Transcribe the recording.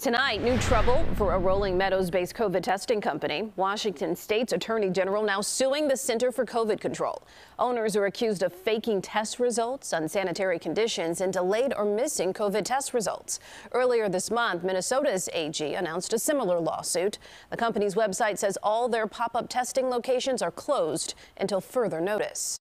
Tonight, new trouble for a Rolling Meadows-based COVID testing company. Washington State's Attorney General now suing the Center for COVID Control. Owners are accused of faking test results, unsanitary conditions, and delayed or missing COVID test results. Earlier this month, Minnesota's AG announced a similar lawsuit. The company's website says all their pop-up testing locations are closed until further notice.